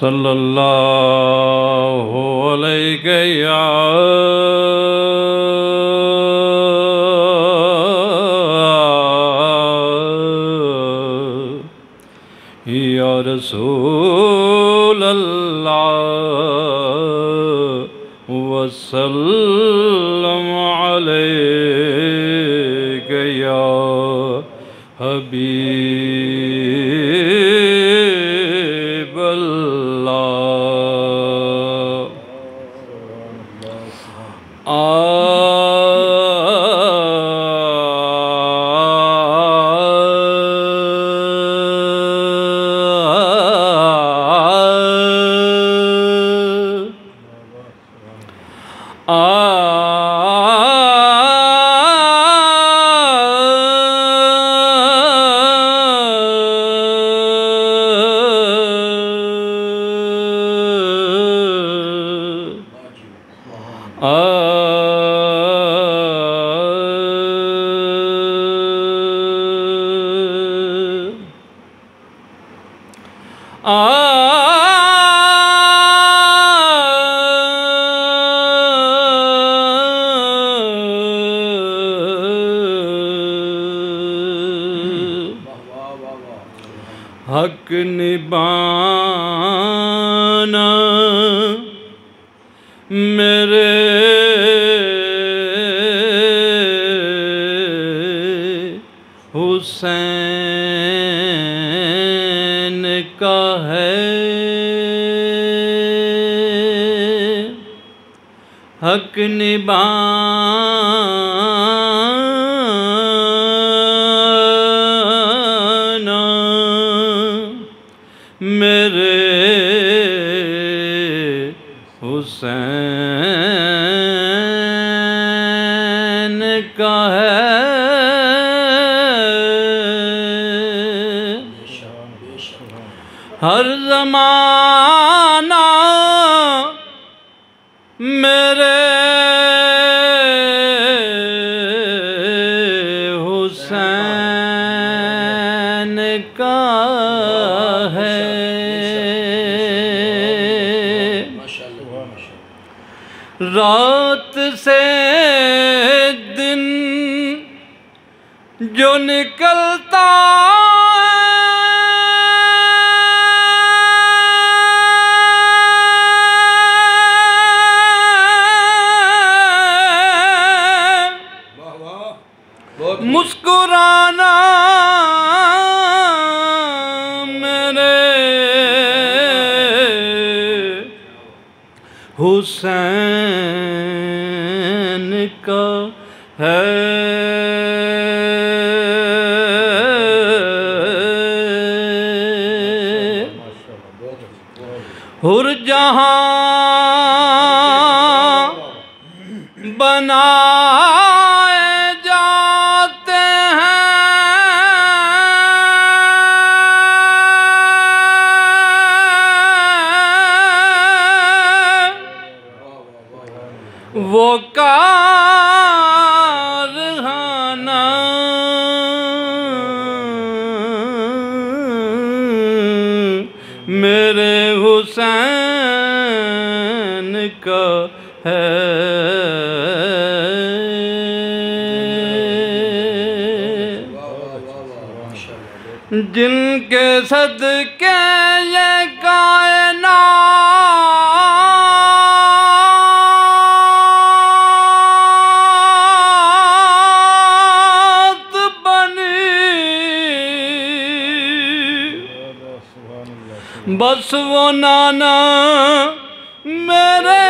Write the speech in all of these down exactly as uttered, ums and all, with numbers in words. सल्लल्लाहु अलैहि या या रसूल अल्लाह वसल्लम अलैहि या हबीब अल्लाह। हक निभाना मेरे हुसैन का है, हक निभाना मेरे हुसैन का है। हर ज़माना मेरे हुसैन का है। रात से दिन जो निकलता है मुस्कुराना हुसैन का है। हुर जहाँ बनाए जाते हैं वो कारहाना मेरे हुसैन का है। जिनके सदके ये कायनात बनी, बस वो नाना मेरे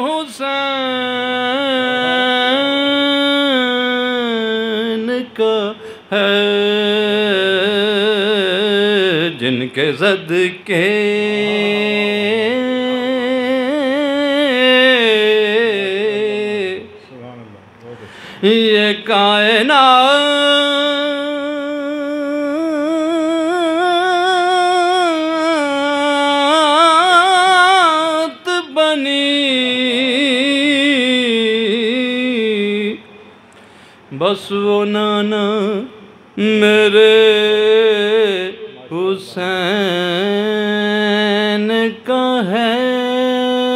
हुसैन का है। जिनके सदके ये कायनात बनी, बस वो नाना मेरे हुसैन का है।